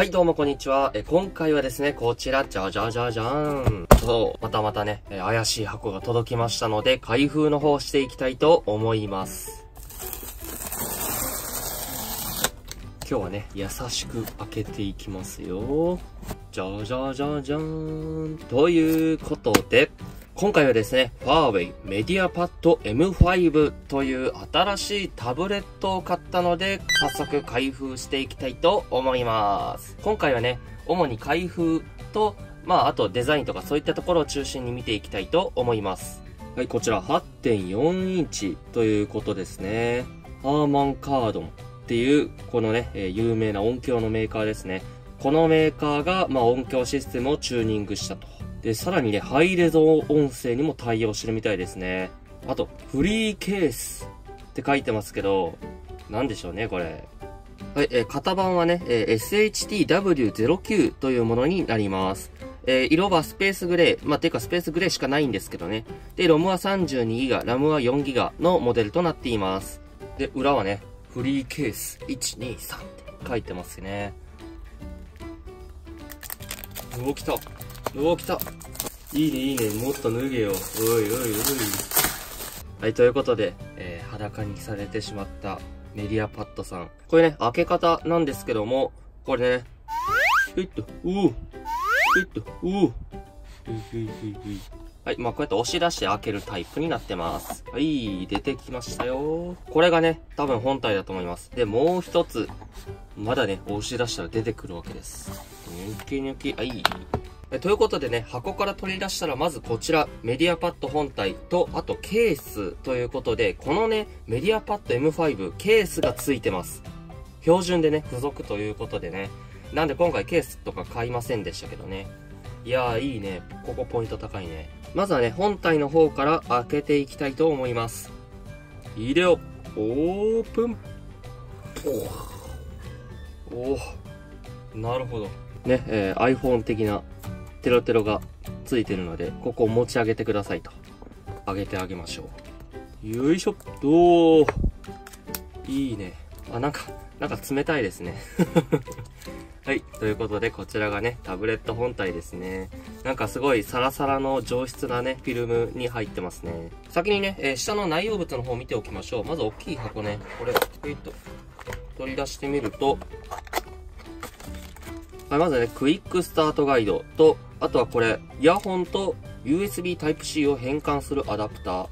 はい、どうもこんにちは。今回はですね、こちら、じゃじゃじゃじゃーん。そう、またね、怪しい箱が届きましたので、開封の方していきたいと思います。今日はね、優しく開けていきますよ。じゃじゃじゃじゃーん。ということで、今回はですね、ファーウェイメディアパッド M5 という新しいタブレットを買ったので、早速開封していきたいと思います。今回はね、主に開封と、あとデザインとかそういったところを中心に見ていきたいと思います。はい、こちら 8.4 インチということですね。ハーマンカードンっていう、このね、有名な音響のメーカーですね。このメーカーが、音響システムをチューニングしたと。で、さらにね、ハイレゾ音声にも対応してるみたいですね。あと、フリーケースって書いてますけど、なんでしょうね、これ。はい、型番はね、SHT-W09 というものになります。色はスペースグレー、スペースグレーしかないんですけどね。で、ROM は 32GB、RAM は 4GB のモデルとなっています。で、裏はね、フリーケース123って書いてますね。うお、来た。来た。いいね、いいね。もっと脱げよ。おいおいおい。はい、ということで、裸にされてしまったメディアパッドさん。これね、開け方なんですけども、これね、はい、こうやって押し出して開けるタイプになってます。はい、出てきましたよ。これがね、多分本体だと思います。で、もう一つ、まだね、押し出したら出てくるわけです。ニョキニョキ、はい。ということでね、箱から取り出したらまずこちら、メディアパッド本体と、あとケースということで、このね、メディアパッド M5、ケースが付いてます。標準でね、付属ということでね。なんで今回ケースとか買いませんでしたけどね。いやー、いいね。ここポイント高いね。まずはね、本体の方から開けていきたいと思います。入れよ。オープン。おー。なるほど。ね、iPhone 的な。テロテロがついてるので、ここを持ち上げてくださいと。上げてあげましょう。よいしょ。おー。いいね。あ、なんか冷たいですね。はい。ということで、こちらがね、タブレット本体ですね。なんかすごいサラサラの上質なね、フィルムに入ってますね。先にね、下の内容物の方を見ておきましょう。まず大きい箱ね。これ、取り出してみると、はい、まずね、クイックスタートガイドと、あとはこれ、イヤホンと USB Type-C を変換するアダプター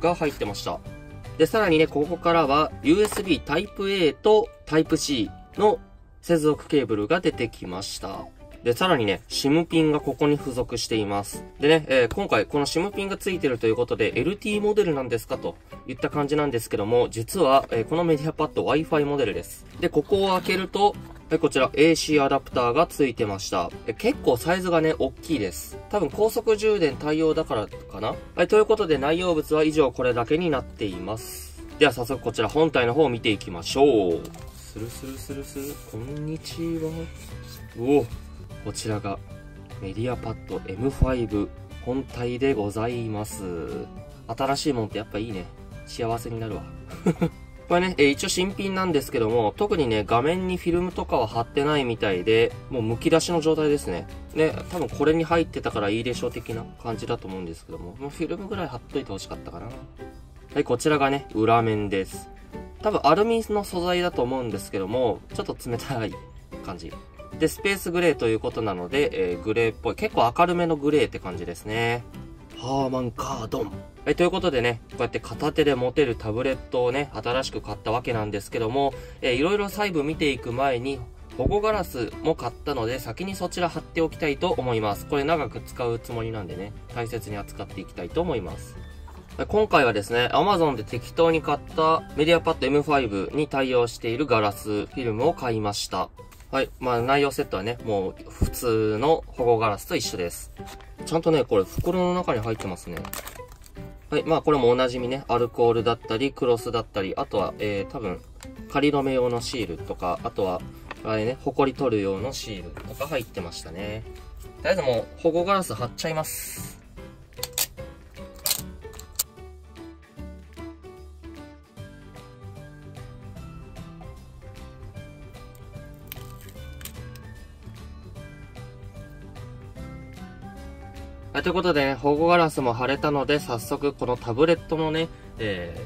が入ってました。で、さらにね、ここからは USB Type-A と Type-C の接続ケーブルが出てきました。で、さらにね、SIM ピンがここに付属しています。でね、今回この SIM ピンが付いてるということで、LTE モデルなんですかといった感じなんですけども、実は、このメディアパッド Wi-Fi モデルです。で、ここを開けると、はい、こちら AC アダプターが付いてました。結構サイズがね、大きいです。多分高速充電対応だからかな？はい、ということで内容物は以上これだけになっています。では早速こちら本体の方を見ていきましょう。スルスルスルスル、こんにちは。おぉ、こちらがメディアパッド M5 本体でございます。新しいもんってやっぱいいね。幸せになるわ。これね、一応新品なんですけども、特にね、画面にフィルムとかは貼ってないみたいで、もう剥き出しの状態ですね。ね、多分これに入ってたからいいでしょ的な感じだと思うんですけども、もうフィルムぐらい貼っといてほしかったかな。はい、こちらがね、裏面です。多分アルミの素材だと思うんですけども、ちょっと冷たい感じ。で、スペースグレーということなので、グレーっぽい。結構明るめのグレーって感じですね。ハーマンカードン。はい、ということでね、こうやって片手で持てるタブレットをね、新しく買ったわけなんですけども、いろいろ細部見ていく前に、保護ガラスも買ったので、先にそちら貼っておきたいと思います。これ長く使うつもりなんでね、大切に扱っていきたいと思います。今回はですね、Amazon で適当に買ったメディアパッド M5 に対応しているガラスフィルムを買いました。はい、内容セットはね、もう普通の保護ガラスと一緒です。ちゃんとね、これ袋の中に入ってますね。はい。これもおなじみね。アルコールだったり、クロスだったり、あとは、多分、仮止め用のシールとか、あとは、あれね、ホコリ取る用のシールとか入ってましたね。とりあえずもう、保護ガラス貼っちゃいます。ということで、ね、保護ガラスも貼れたので、早速このタブレットのね、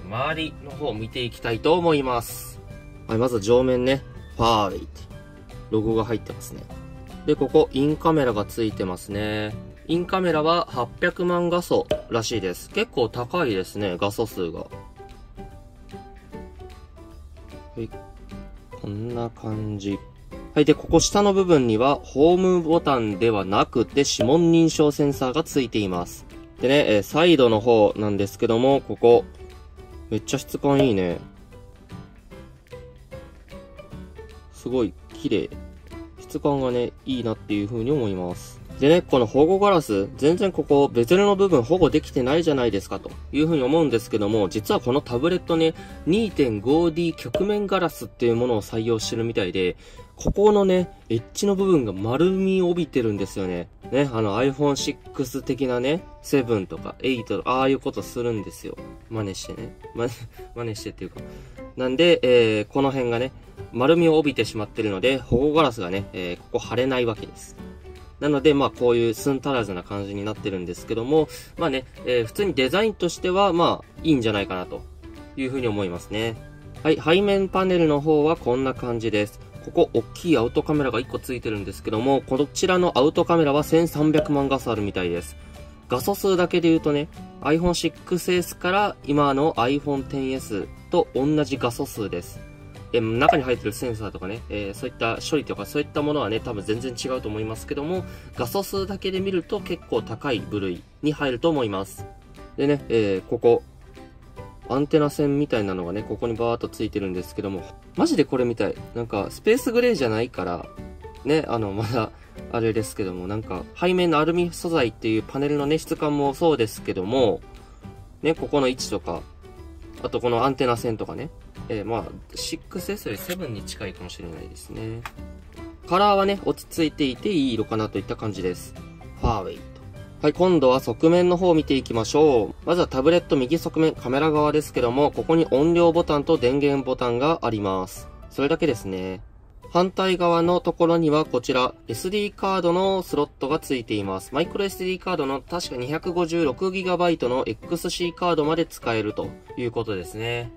周りの方を見ていきたいと思います。はい、まず上面ね、Fire HD 8。ロゴが入ってますね。で、ここ、インカメラがついてますね。インカメラは800万画素らしいです。結構高いですね、画素数が。はい。こんな感じ。はい。で、ここ下の部分には、ホームボタンではなくて、指紋認証センサーがついています。でね、サイドの方なんですけども、ここ、めっちゃ質感いいね。すごい綺麗。質感がね、いいなっていう風に思います。でね、この保護ガラス、全然ここ、ベゼルの部分保護できてないじゃないですかという風に思うんですけども、実はこのタブレットね、2.5D 曲面ガラスっていうものを採用してるみたいで、ここのね、エッジの部分が丸みを帯びてるんですよね。ね、iPhone6 的なね、7とか8とか、ああいうことするんですよ。真似してね。真似してっていうか。なんで、この辺がね、丸みを帯びてしまってるので、保護ガラスがね、ここ貼れないわけです。なので、まあこういう寸足らずな感じになってるんですけども、まあね、普通にデザインとしては、まあいいんじゃないかなというふうに思いますね。はい、背面パネルの方はこんな感じです。ここ、大きいアウトカメラが1個ついてるんですけども、こちらのアウトカメラは1300万画素あるみたいです。画素数だけで言うとね、iPhone6S から今の iPhone10S と同じ画素数です。中に入ってるセンサーとかね、そういった処理とかそういったものはね、多分全然違うと思いますけども、画素数だけで見ると結構高い部類に入ると思います。でね、ここ。アンテナ線みたいなのがね、ここにバーっとついてるんですけども、マジでこれみたい。なんか、スペースグレーじゃないから、ね、まだ、あれですけども、なんか、背面のアルミ素材っていうパネルのね、質感もそうですけども、ね、ここの位置とか、あとこのアンテナ線とかね、まあ、6S より7に近いかもしれないですね。カラーはね、落ち着いていていい色かなといった感じです。ファーウェイ。はい、今度は側面の方を見ていきましょう。まずはタブレット右側面、カメラ側ですけども、ここに音量ボタンと電源ボタンがあります。それだけですね。反対側のところにはこちら、SD カードのスロットがついています。マイクロ SD カードの確か 256GB の XC カードまで使えるということですね。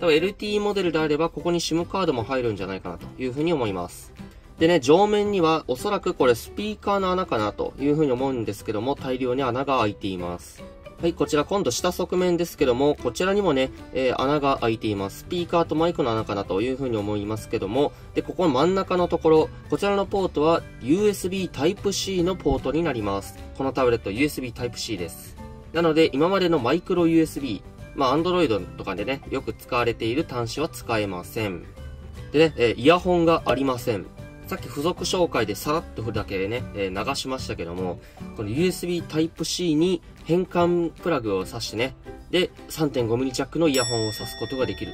多分 LTE モデルであれば、ここに SIM カードも入るんじゃないかなというふうに思います。でね、上面にはおそらくこれスピーカーの穴かなというふうに思うんですけども、大量に穴が開いています。はい、こちら今度下側面ですけども、こちらにもね、穴が開いています。スピーカーとマイクの穴かなというふうに思いますけども、で、ここの真ん中のところ、こちらのポートは USB Type-C のポートになります。このタブレット USB Type-C です。なので、今までのマイクロ USB、まあ Android とかでね、よく使われている端子は使えません。でね、イヤホンがありません。さっき付属紹介でさらっとだけね、流しましたけども、この USB Type-C に変換プラグを挿してね、で、3.5mm ジャックのイヤホンを挿すことができる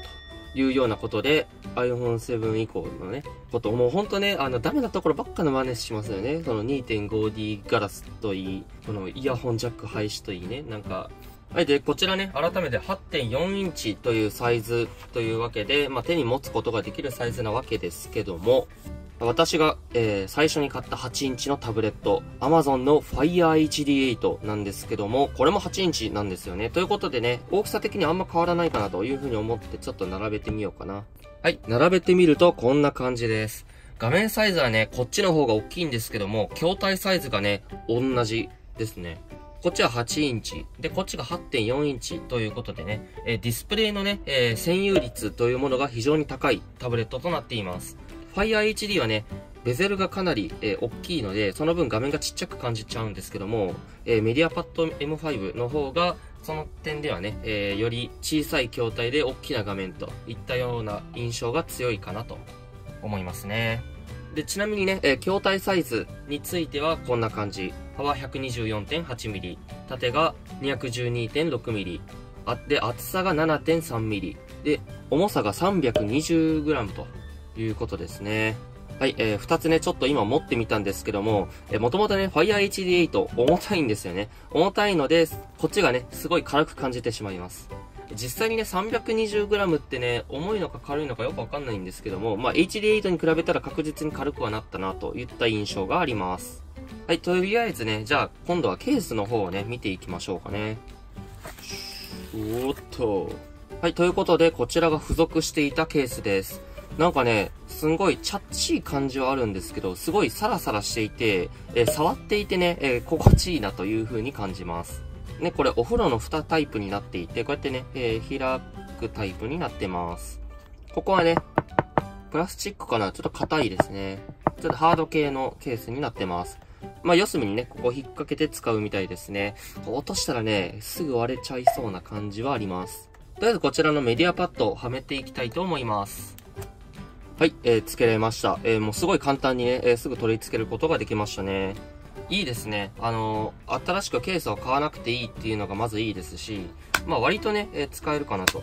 というようなことで、iPhone7 以降のね、こと、もうほんとね、ダメなところばっかの真似しますよね。その 2.5D ガラスといい、このイヤホンジャック廃止といいね、なんか、はい。で、こちらね、改めて 8.4 インチというサイズというわけで、まあ、手に持つことができるサイズなわけですけども、私が、最初に買った8インチのタブレット、Amazon の Fire HD 8なんですけども、これも8インチなんですよね。ということでね、大きさ的にあんま変わらないかなというふうに思って、ちょっと並べてみようかな。はい、並べてみるとこんな感じです。画面サイズはね、こっちの方が大きいんですけども、筐体サイズがね、同じですね。こっちは8インチ。で、こっちが 8.4 インチということでね、ディスプレイのね、占有率というものが非常に高いタブレットとなっています。Fire HD はね、ベゼルがかなり、大きいので、その分画面がちっちゃく感じちゃうんですけども、メディアパッド M5 の方が、その点ではね、より小さい筐体で大きな画面といったような印象が強いかなと思いますね。で、ちなみにね、筐体サイズについてはこんな感じ。幅 124.8mm、縦が 212.6mm、で、厚さが 7.3mm、で、重さが 320g と。いうことですね。はい、2つね、ちょっと今持ってみたんですけども、もともとね、Fire HD 8重たいんですよね。重たいので、こっちがね、すごい軽く感じてしまいます。実際にね、320g ってね、重いのか軽いのかよくわかんないんですけども、まあ、HD8 に比べたら確実に軽くはなったなといった印象があります。はい、とりあえずね、じゃあ今度はケースの方をね、見ていきましょうかね。おっと。はい、ということで、こちらが付属していたケースです。なんかね、すんごいチャッチー感じはあるんですけど、すごいサラサラしていて、触っていてね、心地いいなという風に感じます。ね、これお風呂の蓋タイプになっていて、こうやってね、開くタイプになってます。ここはね、プラスチックかな、ちょっと硬いですね。ちょっとハード系のケースになってます。まあ、四隅にね、ここ引っ掛けて使うみたいですね。落としたらね、すぐ割れちゃいそうな感じはあります。とりあえずこちらのメディアパッドをはめていきたいと思います。はい、付けれました。もうすごい簡単にね、すぐ取り付けることができましたね。いいですね。新しくケースを買わなくていいっていうのがまずいいですし、まあ割とね、使えるかなと。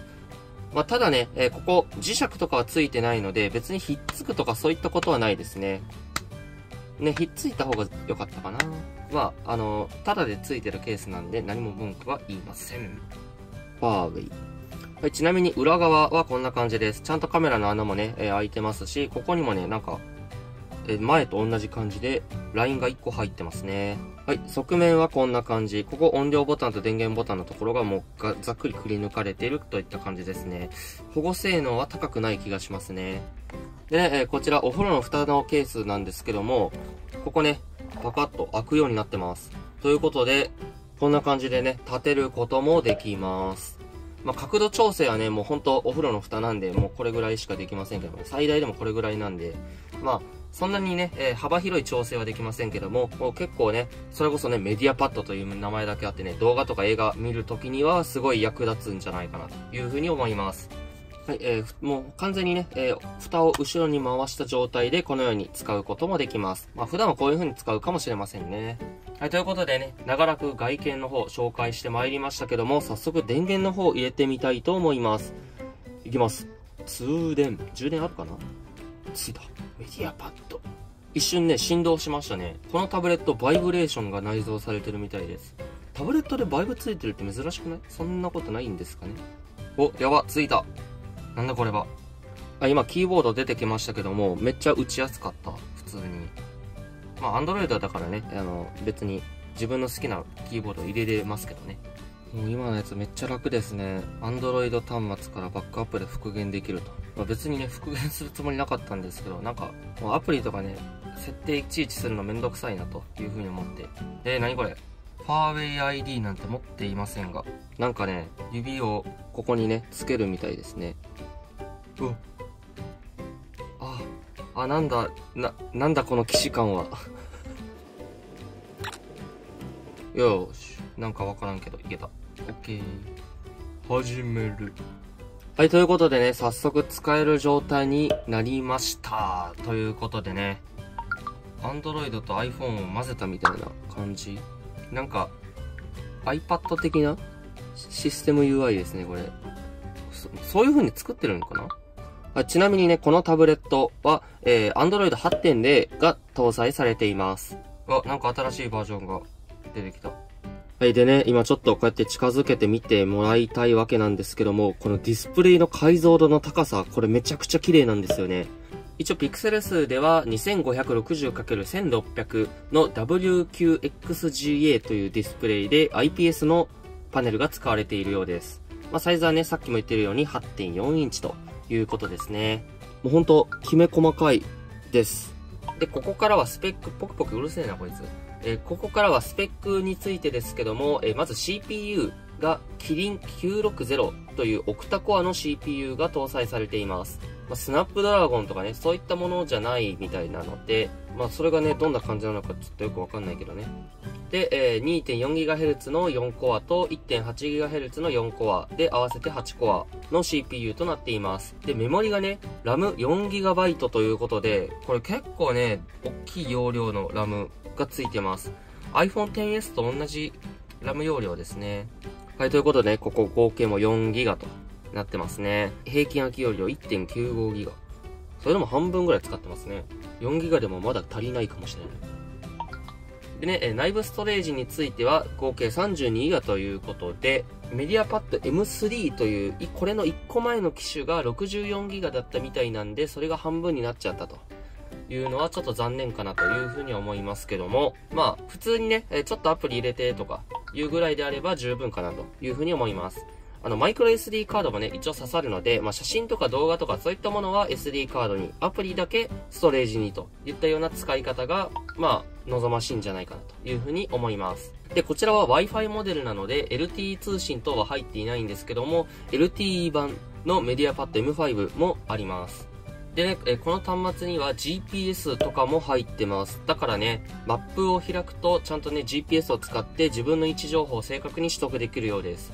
まあただね、ここ磁石とかは付いてないので、別にひっつくとかそういったことはないですね。ね、ひっついた方が良かったかな。まあ、ただで付いてるケースなんで何も文句は言いません。ファーウェイ。はい、ちなみに裏側はこんな感じです。ちゃんとカメラの穴もね、開いてますし、ここにもね、なんか、前と同じ感じで、ラインが1個入ってますね。はい、側面はこんな感じ。ここ音量ボタンと電源ボタンのところがもうざっくりくり抜かれているといった感じですね。保護性能は高くない気がしますね。でね、こちらお風呂の蓋のケースなんですけども、ここね、パカッと開くようになってます。ということで、こんな感じでね、立てることもできます。まあ、角度調整はね、もうほんとお風呂の蓋なんで、もうこれぐらいしかできませんけども、最大でもこれぐらいなんで、まあ、そんなにね、幅広い調整はできませんけども、もう結構ね、それこそね、メディアパッドという名前だけあってね、動画とか映画見るときにはすごい役立つんじゃないかなというふうに思います。はい、もう完全にね、蓋を後ろに回した状態でこのように使うこともできます。まあ普段はこういう風に使うかもしれませんね。はい、ということでね、長らく外見の方紹介してまいりましたけども、早速電源の方を入れてみたいと思います。いきます。通電。充電あるかな？ついた。メディアパッド。一瞬ね、振動しましたね。このタブレット、バイブレーションが内蔵されてるみたいです。タブレットでバイブついてるって珍しくない？そんなことないんですかね。お、やば、ついた。なんだこれは。あ、今キーボード出てきましたけども、めっちゃ打ちやすかった。普通に。まあ、Android だからね、別に自分の好きなキーボード入れれますけどね。もう今のやつめっちゃ楽ですね。Android 端末からバックアップで復元できると。まあ、別にね、復元するつもりなかったんですけど、なんか、もうアプリとかね、設定いちいちするのめんどくさいなというふうに思って。何これ？Fire HD なんて持っていませんが、なんかね、指をここにね、つけるみたいですね。うん。あ、なんだこの既視感は。よーし。なんかわからんけど、いけた。オッケー。始める。はい、ということでね、早速使える状態になりました。ということでね、Android と iPhone を混ぜたみたいな感じ。なんか、iPad 的なシステム UI ですね、これ。そういう風に作ってるのかな？あ、ちなみにね、このタブレットは、Android 8.0 が搭載されています。あ、なんか新しいバージョンが出てきた。はい、でね、今ちょっとこうやって近づけてみてもらいたいわけなんですけども、このディスプレイの解像度の高さ、これめちゃくちゃ綺麗なんですよね。一応ピクセル数では 2560×1600 の WQXGA というディスプレイで IPS のパネルが使われているようです。まあ、サイズはね、さっきも言ってるように 8.4 インチということですね。もうほんと、きめ細かいです。で、ここからはスペック、ポクポクうるせえなこいつ。ここからはスペックについてですけども、まず CPU がキリン960というオクタコアの CPU が搭載されています。まあ、スナップドラゴンとかね、そういったものじゃないみたいなので、まあ、それがね、どんな感じなのかちょっとよくわかんないけどね。で、2.4GHz の4コアと 1.8GHz の4コアで合わせて8コアの CPU となっています。で、メモリがね、RAM4GB ということで、これ結構ね、大きい容量の RAM がついてます。iPhone XS と同じ RAM 容量ですね。はい、ということでね、ここ合計も 4GB と。なってますね。平均空き容量 1.95 ギガ。それでも半分ぐらい使ってますね。4ギガでもまだ足りないかもしれない。でね、内部ストレージについては合計32ギガということで、メディアパッド M3 という、これの1個前の機種が64ギガだったみたいなんで、それが半分になっちゃったと。いうのはちょっと残念かなというふうに思いますけども、まあ普通にね、ちょっとアプリ入れてとかいうぐらいであれば十分かなというふうに思います。マイクロ SD カードもね、一応刺さるので、まあ、写真とか動画とかそういったものは SD カードに、アプリだけストレージにといったような使い方が、まあ、望ましいんじゃないかなというふうに思います。で、こちらは Wi-Fi モデルなので、LTE 通信等は入っていないんですけども、LTE 版のメディアパッド M5 もあります。でね、この端末には GPS とかも入ってます。だからね、マップを開くと、ちゃんとね、GPS を使って自分の位置情報を正確に取得できるようです。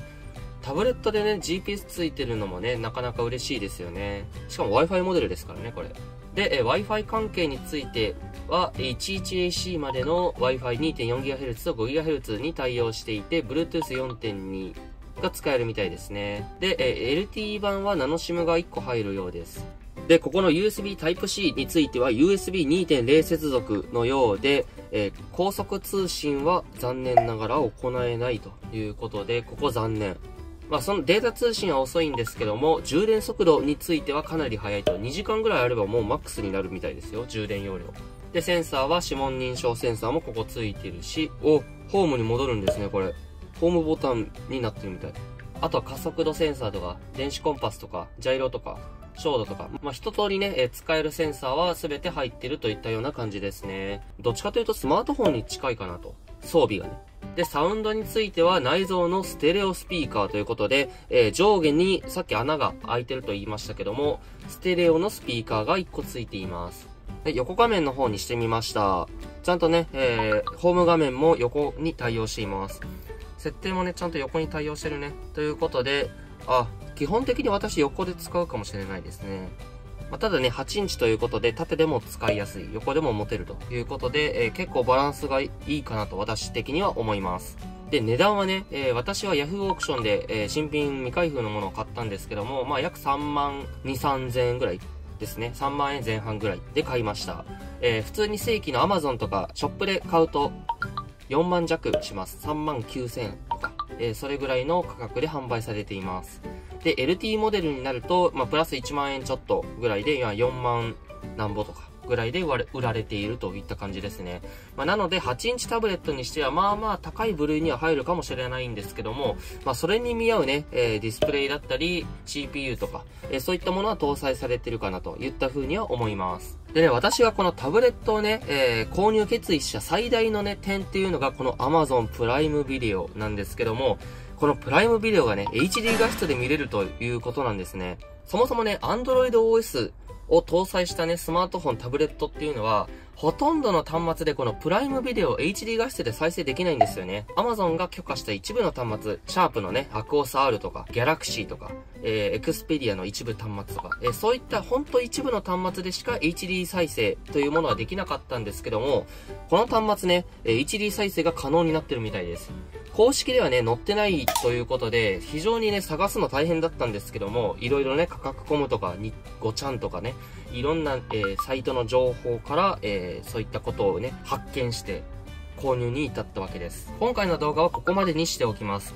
タブレットでね、GPS ついてるのもね、なかなか嬉しいですよね。しかも Wi-Fi モデルですからね、これ。で、Wi-Fi 関係については、11AC までの Wi-Fi 2.4GHz と 5GHz に対応していて、Bluetooth 4.2 が使えるみたいですね。で、LTE 版はナノ SIM が1個入るようです。で、ここの USB Type-C については USB 2.0 接続のようで、高速通信は残念ながら行えないということで、ここ残念。まあそのデータ通信は遅いんですけども、充電速度についてはかなり速いと。2時間ぐらいあればもうマックスになるみたいですよ、充電容量。で、センサーは指紋認証センサーもここついてるし、お、ホームに戻るんですね、これ。ホームボタンになってるみたい。あとは加速度センサーとか、電子コンパスとか、ジャイロとか、照度とか、まあ一通りね、使えるセンサーは全て入ってるといったような感じですね。どっちかというとスマートフォンに近いかなと。装備がね。で、サウンドについては内蔵のステレオスピーカーということで、上下にさっき穴が開いてると言いましたけども、ステレオのスピーカーが1個ついています。で、横画面の方にしてみました。ちゃんとね、ホーム画面も横に対応しています。設定もね、ちゃんと横に対応してるね。ということで、あ、基本的に私横で使うかもしれないですね。まあ、ただね、8インチということで、縦でも使いやすい、横でも持てるということで、結構バランスがいいかなと私的には思います。で、値段はね、私は Yahoo オークションで、新品未開封のものを買ったんですけども、まあ、約3万2、3千円ぐらいですね。3万円前半ぐらいで買いました。普通に正規の Amazon とかショップで買うと4万弱します。3万9千円とか、それぐらいの価格で販売されています。で、LTE モデルになると、まあ、プラス1万円ちょっとぐらいで、今4万なんぼとかぐらいで売られているといった感じですね。まあ、なので、8インチタブレットにしては、まあまあ高い部類には入るかもしれないんですけども、まあ、それに見合うね、ディスプレイだったり、CPU とか、そういったものは搭載されてるかなといった風には思います。でね、私がこのタブレットをね、購入決意した最大のね、点っていうのが、この Amazon プライムビデオなんですけども、このプライムビデオがね、HD 画質で見れるということなんですね。そもそもね、Android OS を搭載したね、スマートフォン、タブレットっていうのは、ほとんどの端末でこのプライムビデオを HD 画質で再生できないんですよね。Amazon が許可した一部の端末、シャープのね、AquosR とか、Galaxy とか、Xperia の一部端末とか、そういったほんと一部の端末でしか HD 再生というものはできなかったんですけども、この端末ね、HD 再生が可能になってるみたいです。公式ではね、載ってないということで、非常にね、探すの大変だったんですけども、いろいろね、価格コムとか、ごちゃんとかね、いろんな、サイトの情報から、そういったことをね、発見して、購入に至ったわけです。今回の動画はここまでにしておきます。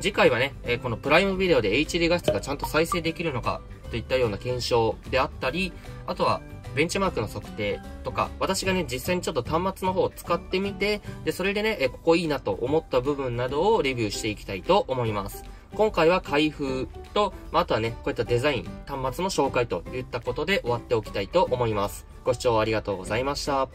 次回はね、このプライムビデオで HD 画質がちゃんと再生できるのか、といったような検証であったり、あとは、ベンチマークの測定とか、私がね、実際にちょっと端末の方を使ってみて、で、それでね、ここいいなと思った部分などをレビューしていきたいと思います。今回は開封と、まあ、あとはね、こういったデザイン、端末の紹介といったことで終わっておきたいと思います。ご視聴ありがとうございました。